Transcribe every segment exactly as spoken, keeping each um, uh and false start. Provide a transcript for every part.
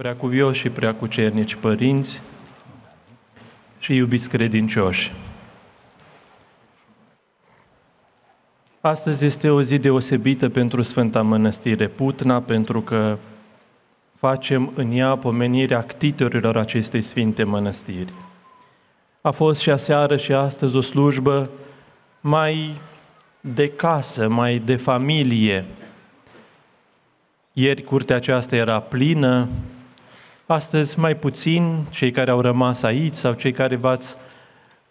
Preacuvioși și preacucernici părinți și iubiți credincioși. Astăzi este o zi deosebită pentru Sfânta Mănăstire Putna, pentru că facem în ea pomenirea ctitorilor acestei sfinte mănăstiri. A fost și aseară și astăzi o slujbă mai de casă, mai de familie. Ieri curtea aceasta era plină, astăzi mai puțin, cei care au rămas aici sau cei care v-ați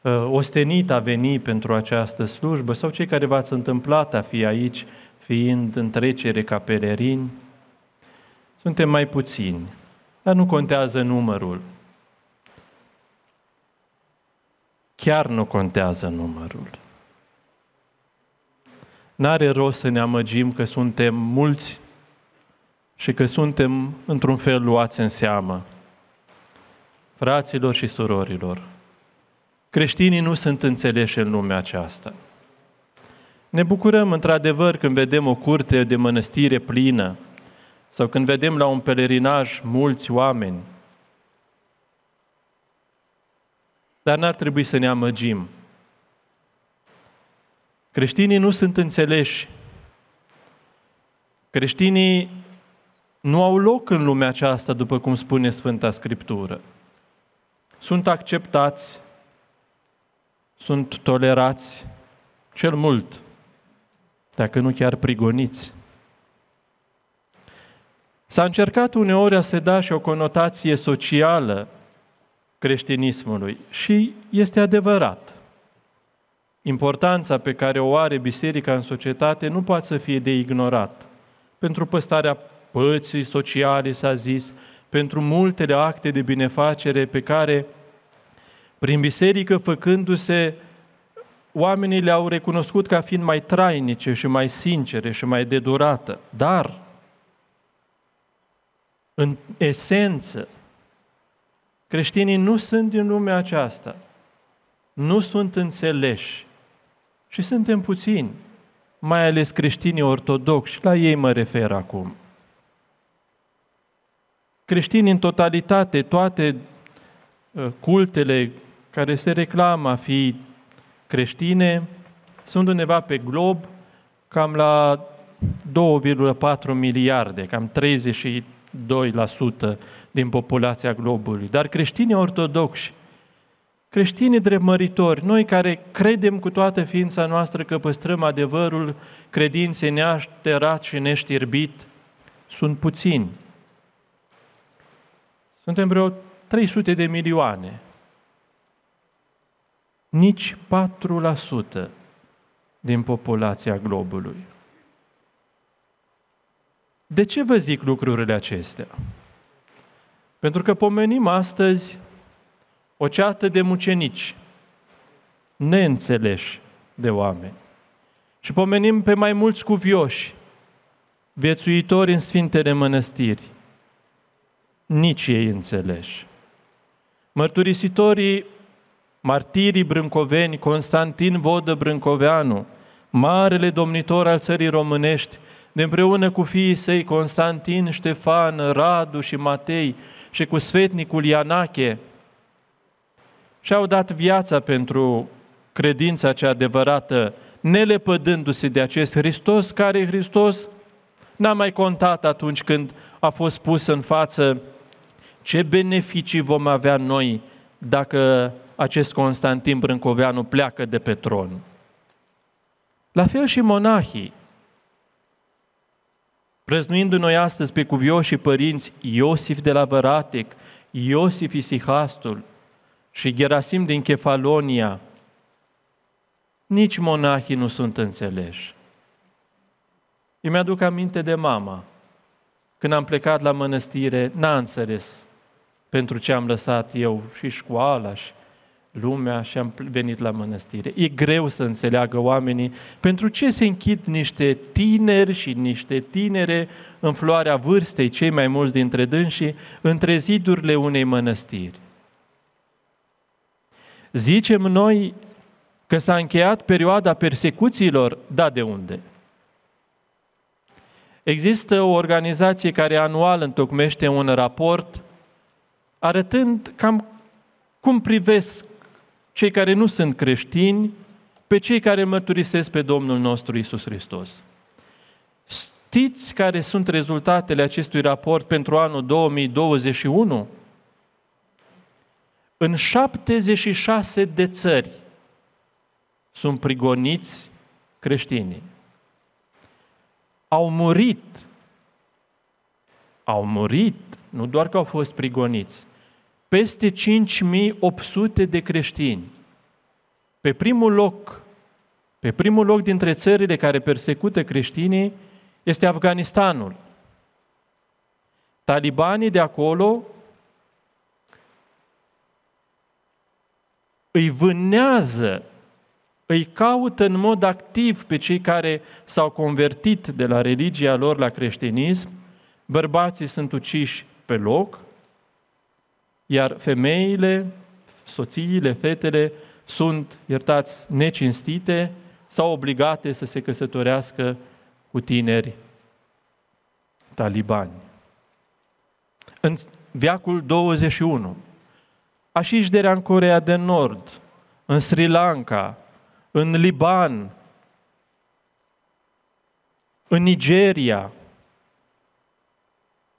uh, ostenit a veni pentru această slujbă sau cei care v-ați întâmplat a fi aici, fiind în trecere ca pelerini, suntem mai puțini, dar nu contează numărul. Chiar nu contează numărul. N-are rost să ne amăgim că suntem mulți și că suntem, într-un fel, luați în seamă. Fraților și surorilor, creștinii nu sunt înțeleși în lumea aceasta. Ne bucurăm, într-adevăr, când vedem o curte de mănăstire plină sau când vedem la un pelerinaj mulți oameni. Dar n-ar trebui să ne amăgim. Creștinii nu sunt înțeleși. Creștinii nu au loc în lumea aceasta, după cum spune Sfânta Scriptură. Sunt acceptați, sunt tolerați, cel mult, dacă nu chiar prigoniți. S-a încercat uneori a se da și o conotație socială creștinismului și este adevărat. Importanța pe care o are biserica în societate nu poate să fie de ignorat. Pentru păstrarea pății sociale, s-a zis, pentru multele acte de binefacere pe care, prin biserică făcându-se, oamenii le-au recunoscut ca fiind mai trainice și mai sincere și mai de durată. Dar, în esență, creștinii nu sunt din lumea aceasta, nu sunt înțeleși și suntem puțini, mai ales creștinii ortodocși, la ei mă refer acum. Creștinii în totalitate, toate cultele care se reclamă a fi creștine, sunt undeva pe glob cam la două virgulă patru miliarde, cam treizeci și doi la sută din populația globului. Dar creștinii ortodocși, creștinii dreptmăritori, noi care credem cu toată ființa noastră că păstrăm adevărul credinței neașterat și neștirbit, sunt puțini. Suntem vreo trei sute de milioane. Nici patru la sută din populația globului. De ce vă zic lucrurile acestea? Pentru că pomenim astăzi o ceată de mucenici, neînțeleși de oameni. Și pomenim pe mai mulți cuvioși, viețuitori în sfintele mănăstiri. Nici ei înțeleși. Mărturisitorii, martirii brâncoveni, Constantin Vodă Brâncoveanu, marele domnitor al țării românești, de împreună cu fiii săi Constantin, Ștefan, Radu și Matei și cu sfetnicul Ianache, și-au dat viața pentru credința cea adevărată, nelepădându-se de acest Hristos, care Hristos n-a mai contat atunci când a fost pus în față ce beneficii vom avea noi dacă acest Constantin Brâncoveanu pleacă de pe tron. La fel și monahii, prăznuindu-noi astăzi pe cuvioșii părinți Iosif de la Văratec, Iosif Isihastul și Gherasim din Cefalonia, nici monahii nu sunt înțeleși. Îmi aduc aminte de mama. Când am plecat la mănăstire, n-a înțeles pentru ce am lăsat eu și școala și lumea și am venit la mănăstire. E greu să înțeleagă oamenii pentru ce se închid niște tineri și niște tinere în floarea vârstei, cei mai mulți dintre dânsii, între zidurile unei mănăstiri. Zicem noi că s-a încheiat perioada persecuțiilor, da, de unde? Există o organizație care anual întocmește un raport arătând cam cum privesc cei care nu sunt creștini pe cei care mărturisesc pe Domnul nostru Iisus Hristos. Știți care sunt rezultatele acestui raport pentru anul două mii douăzeci și unu? În șaptezeci și șase de țări sunt prigoniți creștinii. Au murit, au murit, nu doar că au fost prigoniți, peste cinci mii opt sute de creștini. Pe primul loc, pe primul loc dintre țările care persecută creștinii este Afganistanul. Talibanii de acolo îi vânează, îi caută în mod activ pe cei care s-au convertit de la religia lor la creștinism, bărbații sunt uciși pe loc, iar femeile, soțiile, fetele sunt, iertați, necinstite sau obligate să se căsătorească cu tineri talibani. În veacul douăzeci și unu, așișderea în Corea de Nord, în Sri Lanka, în Liban, în Nigeria,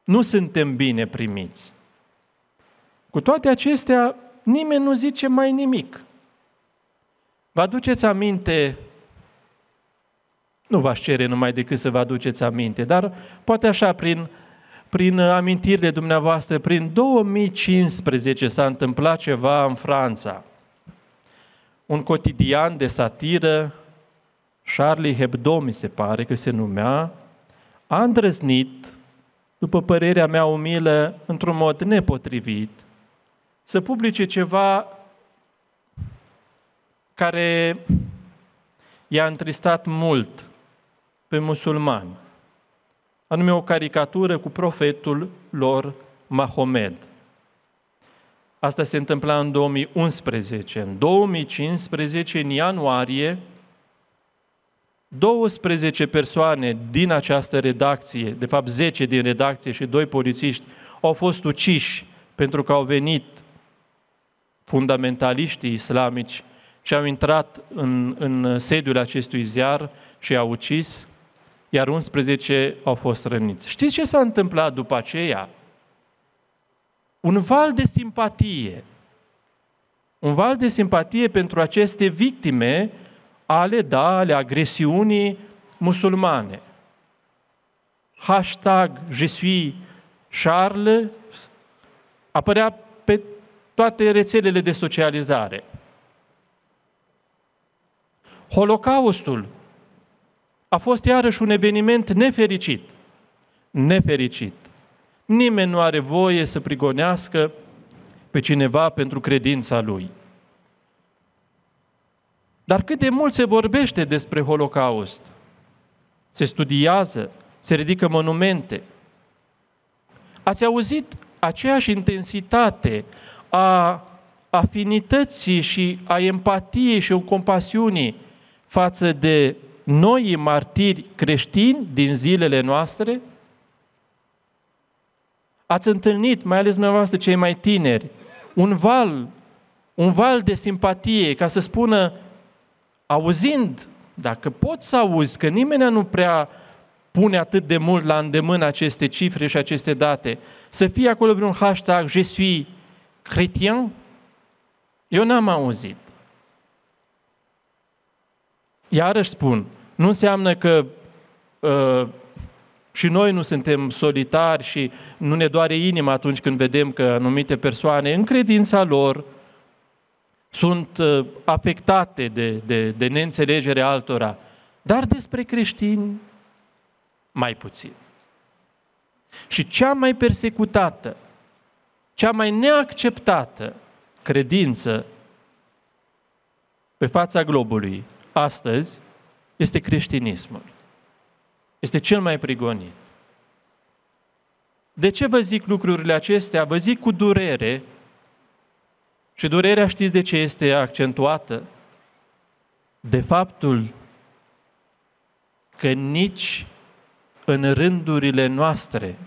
nu suntem bine primiți. Cu toate acestea, nimeni nu zice mai nimic. Vă aduceți aminte, nu v-aș cere numai decât să vă aduceți aminte, dar poate așa prin, prin amintirile dumneavoastră, prin două mii cincisprezece s-a întâmplat ceva în Franța. Un cotidian de satiră, Charlie Hebdo, mi se pare că se numea, a îndrăznit, după părerea mea umilă, într-un mod nepotrivit, să publice ceva care i-a întristat mult pe musulmani, anume o caricatură cu profetul lor, Mahomet. Asta se întâmpla în două mii unsprezece. În două mii cincisprezece, în ianuarie, douăsprezece persoane din această redacție, de fapt zece din redacție și doi polițiști, au fost uciși pentru că au venit fundamentaliștii islamici și au intrat în, în sediul acestui ziar și au ucis, iar unsprezece au fost răniți. Știți ce s-a întâmplat după aceea? Un val de simpatie, un val de simpatie pentru aceste victime ale, da, ale agresiunii musulmane. Hashtag Je suis Charles apărea pe toate rețelele de socializare. Holocaustul a fost iarăși un eveniment nefericit, nefericit. Nimeni nu are voie să prigonească pe cineva pentru credința lui. Dar cât de mult se vorbește despre Holocaust? Se studiază, se ridică monumente. Ați auzit aceeași intensitate a afinității și a empatiei și a compasiunii față de noi martiri creștini din zilele noastre? Ați întâlnit, mai ales dumneavoastră cei mai tineri, un val, un val de simpatie, ca să spună, auzind, dacă pot să auzi, că nimeni nu prea pune atât de mult la îndemână aceste cifre și aceste date, să fie acolo vreun hashtag, je suis chrétien? Eu n-am auzit. Iarăși spun, nu înseamnă că uh, și noi nu suntem solitari și nu ne doare inima atunci când vedem că anumite persoane, în credința lor, sunt afectate de, de, de neînțelegerea altora. Dar despre creștini, mai puțin. Și cea mai persecutată, cea mai neacceptată credință pe fața globului astăzi este creștinismul. Este cel mai prigonit. De ce vă zic lucrurile acestea? Vă zic cu durere. Și durerea știți de ce este accentuată? De faptul că nici în rândurile noastre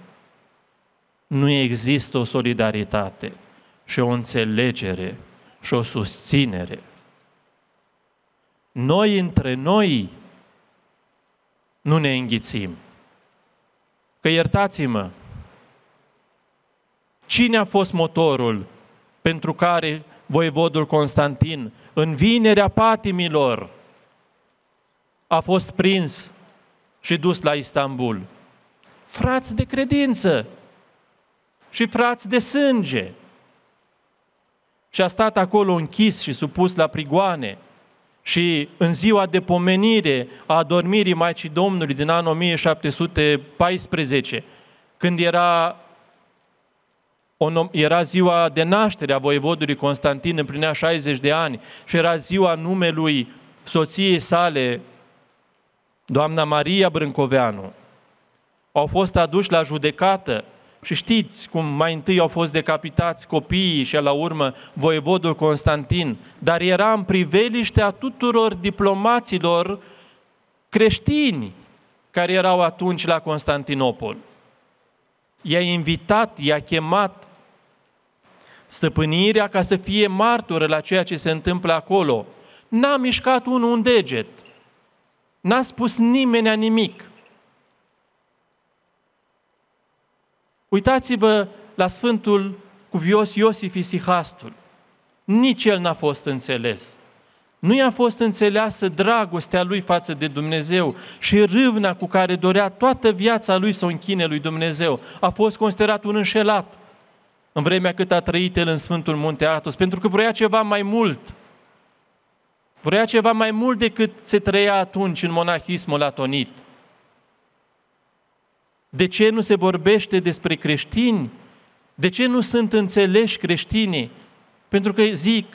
nu există o solidaritate și o înțelegere și o susținere. Noi între noi nu ne înghițim. Că iertați-mă, cine a fost motorul pentru care voievodul Constantin, în vinerea patimilor, a fost prins și dus la Istanbul? Frați de credință și frați de sânge. Și a stat acolo închis și supus la prigoane. Și în ziua de pomenire a adormirii Maicii Domnului din anul o mie șapte sute paisprezece, când era, era ziua de naștere a voievodului Constantin, împlinea șaizeci de ani și era ziua numelui soției sale, doamna Maria Brâncoveanu, au fost aduși la judecată și știți cum mai întâi au fost decapitați copiii și la urmă voievodul Constantin, dar era în priveliștea tuturor diplomaților creștini care erau atunci la Constantinopol. I-a invitat, i-a chemat stăpânirea ca să fie martoră la ceea ce se întâmplă acolo. N-a mișcat unul un deget, n-a spus nimeni nimic. Uitați-vă la Sfântul Cuvios Iosif Isihastul. Nici el n-a fost înțeles. Nu i-a fost înțeleasă dragostea lui față de Dumnezeu și râvna cu care dorea toată viața lui să o închine lui Dumnezeu. A fost considerat un înșelat în vremea cât a trăit el în Sfântul Munte Atos, pentru că vroia ceva mai mult. Vroia ceva mai mult decât se trăia atunci în monahismul atonit. De ce nu se vorbește despre creștini? De ce nu sunt înțeleși creștinii? Pentru că zic,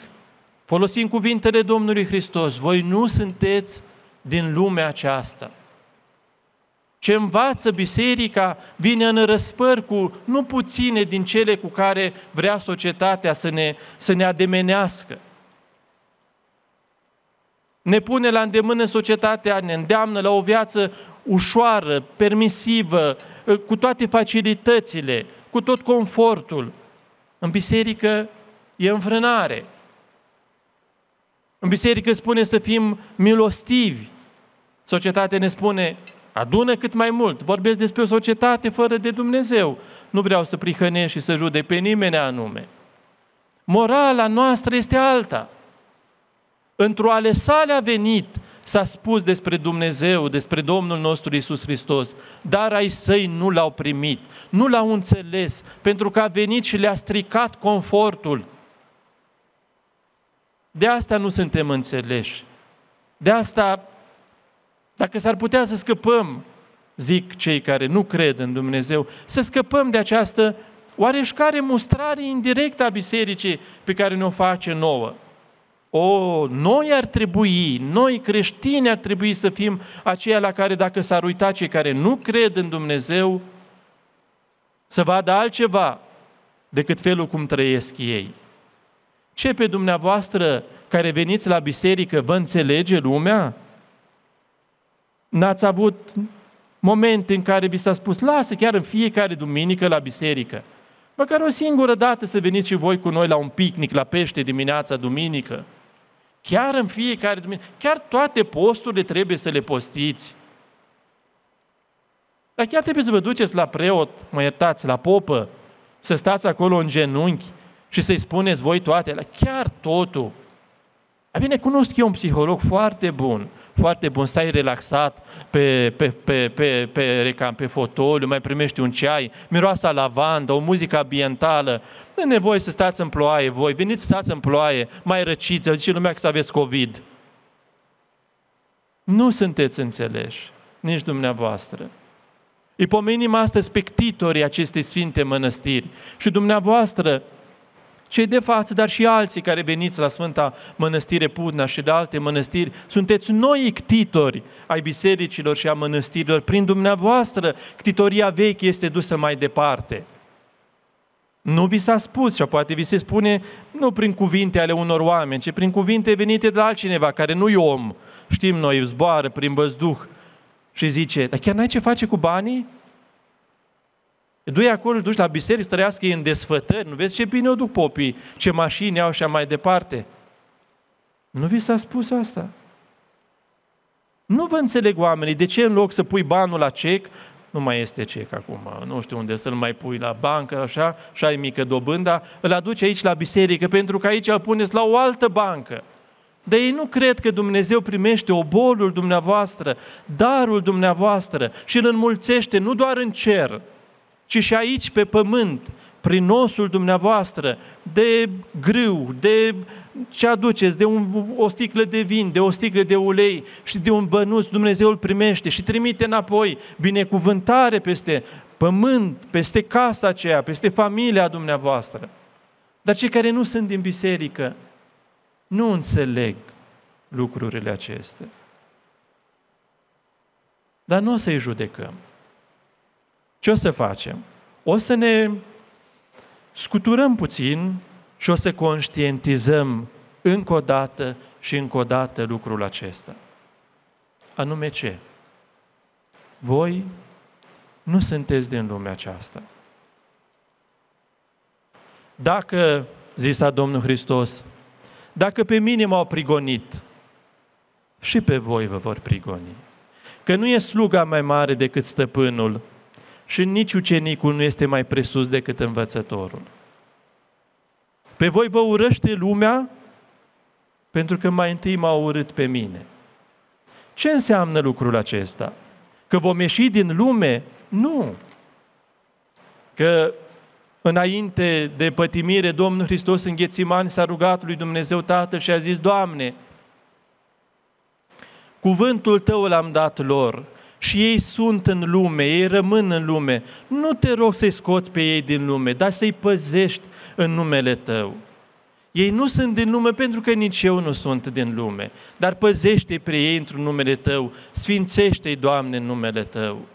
folosim cuvintele Domnului Hristos, voi nu sunteți din lumea aceasta. Ce învață biserica vine în răsfăr cu nu puține din cele cu care vrea societatea să ne, să ne ademenească. Ne pune la îndemână societatea, ne îndeamnă la o viață ușoară, permisivă, cu toate facilitățile, cu tot confortul. În biserică e înfrânare. În biserică spune să fim milostivi. Societatea ne spune, adună cât mai mult. Vorbesc despre o societate fără de Dumnezeu. Nu vreau să prihănesc și să judec pe nimeni anume. Morala noastră este alta. Într-o ale sale a venit, s-a spus despre Dumnezeu, despre Domnul nostru Iisus Hristos, dar ai săi nu l-au primit, nu l-au înțeles, pentru că a venit și le-a stricat confortul. De asta nu suntem înțeleși. De asta, dacă s-ar putea să scăpăm, zic cei care nu cred în Dumnezeu, să scăpăm de această oareșcare mustrare indirectă a bisericii pe care ne-o face nouă. O, noi ar trebui, noi creștini ar trebui să fim aceia la care dacă s-ar uita cei care nu cred în Dumnezeu, să vadă altceva decât felul cum trăiesc ei. Ce pe dumneavoastră care veniți la biserică vă înțelege lumea? N-ați avut momente în care vi s-a spus, lasă chiar în fiecare duminică la biserică. Măcar o singură dată să veniți și voi cu noi la un picnic, la pește dimineața, duminică. Chiar în fiecare duminică, chiar toate posturile trebuie să le postiți. Dar chiar trebuie să vă duceți la preot, mă iertați, la popă, să stați acolo în genunchi și să-i spuneți voi toate, la chiar totul. A bine, cunosc eu un psiholog foarte bun, foarte bun, stai relaxat pe, pe, pe, pe, pe recam, pe fotoliu, mai primești un ceai, miroasa lavandă, o muzică ambientală, nu e nevoie să stați în ploaie voi, veniți să stați în ploaie, mai răciți, zice lumea că să aveți COVID. Nu sunteți înțeleși, nici dumneavoastră. Îi pomenim astăzi pe ctitorii acestei sfinte mănăstiri și dumneavoastră, cei de față, dar și alții care veniți la Sfânta Mănăstire Putna și de alte mănăstiri, sunteți noi ctitori ai bisericilor și a mănăstirilor. Prin dumneavoastră, ctitoria veche este dusă mai departe. Nu vi s-a spus și poate vi se spune nu prin cuvinte ale unor oameni, ci prin cuvinte venite de la altcineva, care nu-i om. Știm noi, zboară prin văzduh. și zice, dar chiar n-ai ce face cu banii? Du-i acolo, duci la biserică, trăiască în desfătări, nu vezi ce bine o duc popii, ce mașini au și mai departe. Nu vi s-a spus asta? Nu vă înțeleg oamenii, de ce în loc să pui banul la cec, nu mai este cec acum, nu știu unde să-l mai pui la bancă, așa, și ai mică dobândă, îl aduci aici la biserică, pentru că aici îl puneți la o altă bancă. Dar ei nu cred că Dumnezeu primește obolul dumneavoastră, darul dumneavoastră și îl înmulțește nu doar în cer, ci și aici pe pământ, prin osul dumneavoastră, de grâu, de ce aduceți, de un, o sticlă de vin, de o sticlă de ulei și de un bănuț, Dumnezeu îl primește și trimite înapoi binecuvântare peste pământ, peste casa aceea, peste familia dumneavoastră. Dar cei care nu sunt din biserică nu înțeleg lucrurile acestea. Dar nu o să-i judecăm. Ce o să facem? O să ne scuturăm puțin și o să conștientizăm încă o dată și încă o dată lucrul acesta. Anume ce? Voi nu sunteți din lumea aceasta. Dacă, zisa Domnul Hristos, dacă pe mine m-au prigonit, și pe voi vă vor prigoni. Că nu e sluga mai mare decât stăpânul, și nici ucenicul nu este mai presus decât învățătorul. Pe voi vă urăște lumea pentru că mai întâi m-a urât pe mine. Ce înseamnă lucrul acesta? Că vom ieși din lume? Nu. Că înainte de pătimire, Domnul Hristos în Ghețimani s-a rugat lui Dumnezeu Tatăl și a zis, Doamne, cuvântul Tău l-am dat lor. Și ei sunt în lume, ei rămân în lume. Nu te rog să-i scoți pe ei din lume, dar să-i păzești în numele Tău. Ei nu sunt din lume pentru că nici eu nu sunt din lume, dar păzește-i pe ei într-un numele Tău, sfințește-i, Doamne, în numele Tău.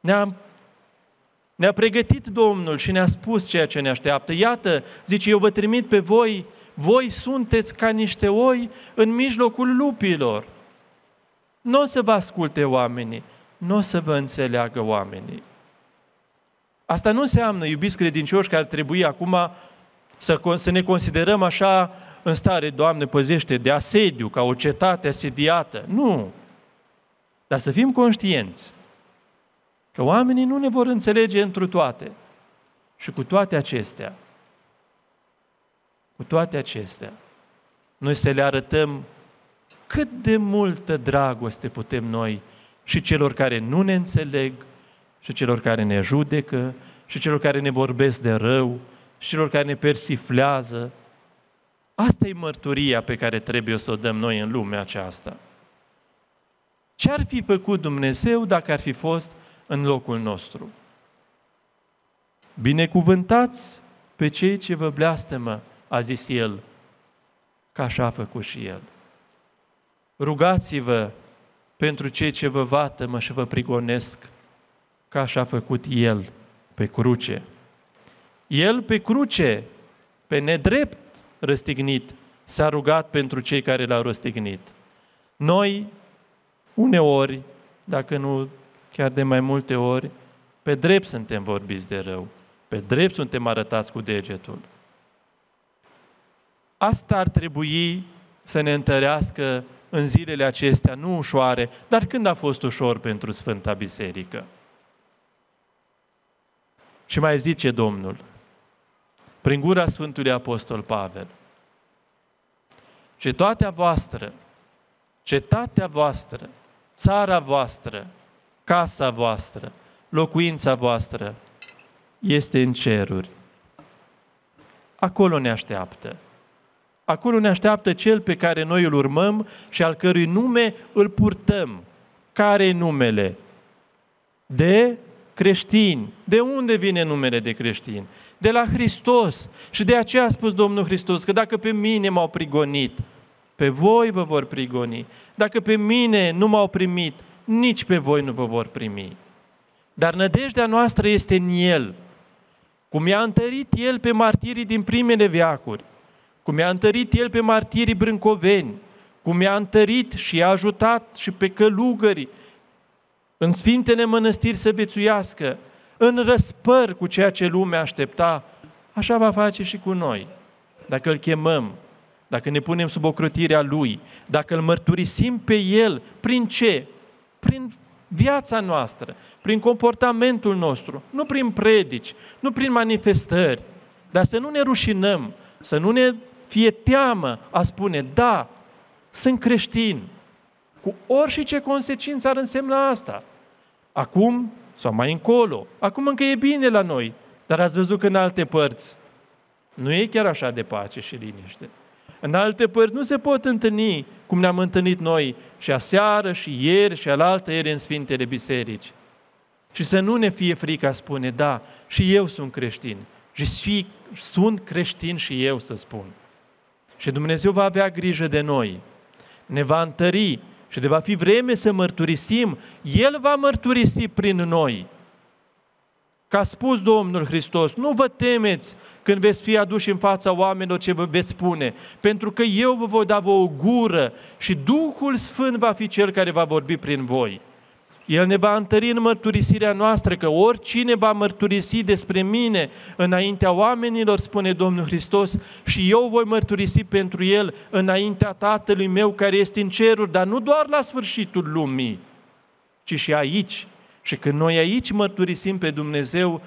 Ne-a, ne-a pregătit Domnul și ne-a spus ceea ce ne așteaptă. Iată, zice, eu vă trimit pe voi, voi sunteți ca niște oi în mijlocul lupilor. Nu o să vă asculte oamenii, nu o să vă înțeleagă oamenii. Asta nu înseamnă, iubiți credincioși, că ar trebui acum să, să ne considerăm așa în stare, Doamne, păzește, de asediu, ca o cetate asediată. Nu! Dar să fim conștienți că oamenii nu ne vor înțelege întru toate. Și cu toate acestea, cu toate acestea, noi să le arătăm cât de multă dragoste putem noi și celor care nu ne înțeleg, și celor care ne judecă, și celor care ne vorbesc de rău, și celor care ne persiflează. Asta e mărturia pe care trebuie să o dăm noi în lumea aceasta. Ce ar fi făcut Dumnezeu dacă ar fi fost în locul nostru? Binecuvântați pe cei ce vă blastămă, a zis El, că așa a făcut și El. Rugați-vă pentru cei ce vă vatămă și vă prigonesc, că așa a făcut El pe cruce. El pe cruce, pe nedrept răstignit, s-a rugat pentru cei care L-au răstignit. Noi, uneori, dacă nu chiar de mai multe ori, pe drept suntem vorbiți de rău, pe drept suntem arătați cu degetul. Asta ar trebui să ne întărească în zilele acestea, nu ușoare, dar când a fost ușor pentru Sfânta Biserică? Și mai zice Domnul, prin gura Sfântului Apostol Pavel, cetatea voastră, cetatea voastră, țara voastră, casa voastră, locuința voastră, este în ceruri. Acolo ne așteaptă. Acolo ne așteaptă Cel pe care noi îl urmăm și al cărui nume îl purtăm. Care-i numele? De creștini. De unde vine numele de creștini? De la Hristos. Și de aceea a spus Domnul Hristos că dacă pe mine m-au prigonit, pe voi vă vor prigoni. Dacă pe mine nu m-au primit, nici pe voi nu vă vor primi. Dar nădejdea noastră este în El. Cum i-a întărit El pe martirii din primele veacuri, cum i-a întărit El pe martirii brâncoveni, cum i-a întărit și i-a ajutat și pe călugări în sfintele mănăstiri să viețuiască, în răspăr cu ceea ce lumea aștepta, așa va face și cu noi. Dacă îl chemăm, dacă ne punem sub ocrotirea lui, dacă îl mărturisim pe el, prin ce? Prin viața noastră, prin comportamentul nostru, nu prin predici, nu prin manifestări, dar să nu ne rușinăm, să nu ne fie teamă a spune, da, sunt creștin, cu orice consecință ar însemna asta. Acum sau mai încolo, acum încă e bine la noi, dar ați văzut că în alte părți nu e chiar așa de pace și liniște. În alte părți nu se pot întâlni cum ne-am întâlnit noi și aseară, și ieri, și alaltă ieri în Sfintele Biserici. Și să nu ne fie frică a spune, da, și eu sunt creștin, și sunt creștin și eu să spun. Și Dumnezeu va avea grijă de noi, ne va întări și de va fi vreme să mărturisim, El va mărturisi prin noi. Că a spus Domnul Hristos, nu vă temeți când veți fi aduși în fața oamenilor ce vă veți spune, pentru că eu vă voi da vouă o gură și Duhul Sfânt va fi Cel care va vorbi prin voi. El ne va întări în mărturisirea noastră, că oricine va mărturisi despre mine înaintea oamenilor, spune Domnul Hristos, și eu voi mărturisi pentru el înaintea Tatălui meu care este în ceruri, dar nu doar la sfârșitul lumii, ci și aici. Și când noi aici mărturisim pe Dumnezeu,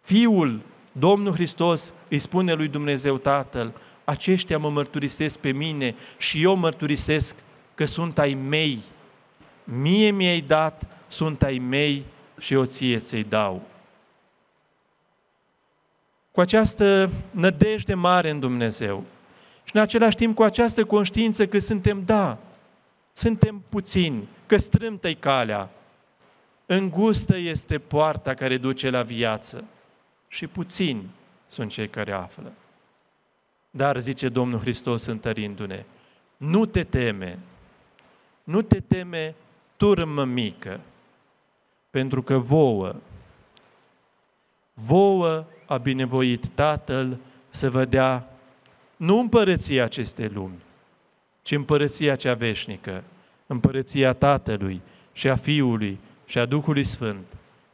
Fiul, Domnul Hristos, îi spune lui Dumnezeu Tatăl, aceștia mă mărturisesc pe mine și eu mărturisesc că sunt ai mei. Mie mi-ai dat, sunt ai mei și eu ție ți-i dau. Cu această nădejde mare în Dumnezeu și în același timp cu această conștiință că suntem, da, suntem puțini, că strâmtă-i calea, îngustă este poarta care duce la viață și puțini sunt cei care află. Dar, zice Domnul Hristos întărindu-ne, nu te teme, nu te teme, turmă mică, pentru că vouă, vouă a binevoit Tatăl să vă dea nu împărăția acestei lumi, ci împărăția cea veșnică, împărăția Tatălui și a Fiului și a Duhului Sfânt,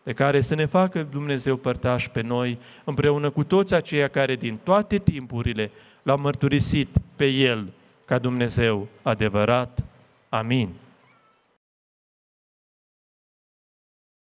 de care să ne facă Dumnezeu părtași pe noi, împreună cu toți aceia care din toate timpurile l-au mărturisit pe El ca Dumnezeu adevărat. Amin.